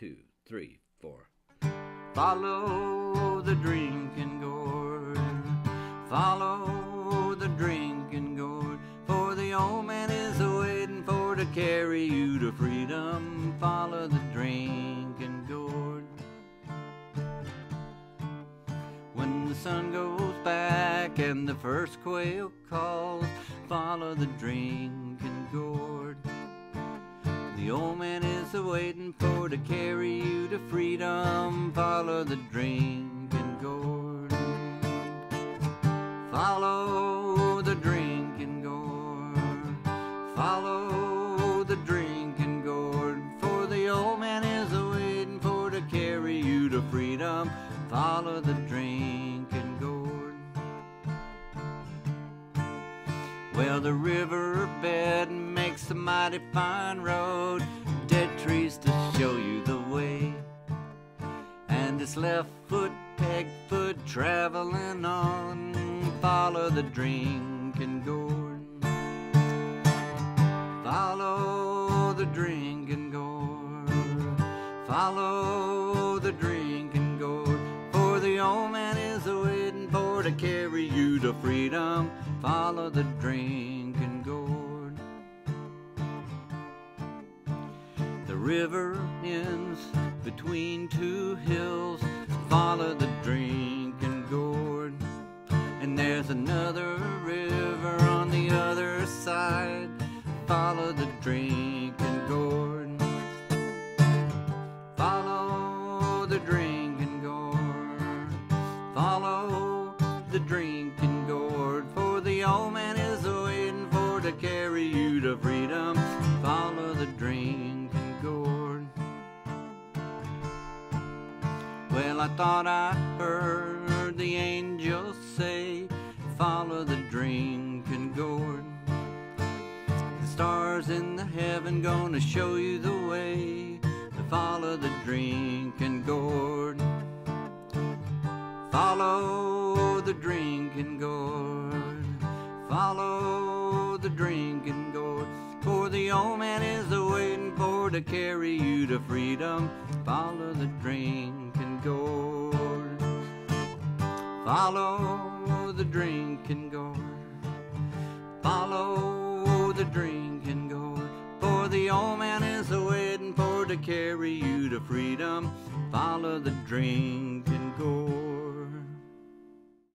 two, three, four. Follow the drinking gourd, follow the drinking gourd, for the old man is waiting for to carry you to freedom. Follow the drinking gourd. When the sun goes back and the first quail calls, follow the drinking gourd. The old man is a-waiting for to carry you to freedom. Follow the drinking gourd. Follow the drinking gourd, follow the drinking gourd, for the old man is a-waiting for to carry you to freedom. Follow the drinking gourd. Well, the riverbed makes a mighty fine road, dead trees to show you the way, and it's left foot, peg foot, traveling on. Follow the drinking gourd, follow the drinking gourd, follow the drinking gourd, for the old man is a-waiting for to carry you to freedom. Follow the drinking gourd. The river ends between two hills, follow the drinking gourd. And there's another river on the other side, follow the drinking gourd. Follow the drinking gourd, follow the drinking gourd, for the old man is waiting for to carry you to freedom. Follow the drinking. Well, I thought I heard the angels say, follow the drinking gourd. The stars in the heaven gonna show you the way, to follow the drinking gourd. Follow the drinking gourd, follow the drinking gourd, for the old man is a-waiting for to carry you to freedom. Follow the drinking gourd, follow the drinking gourd, follow the drinking gourd, for the old man is a-waiting for to carry you to freedom. Follow the drinking gourd.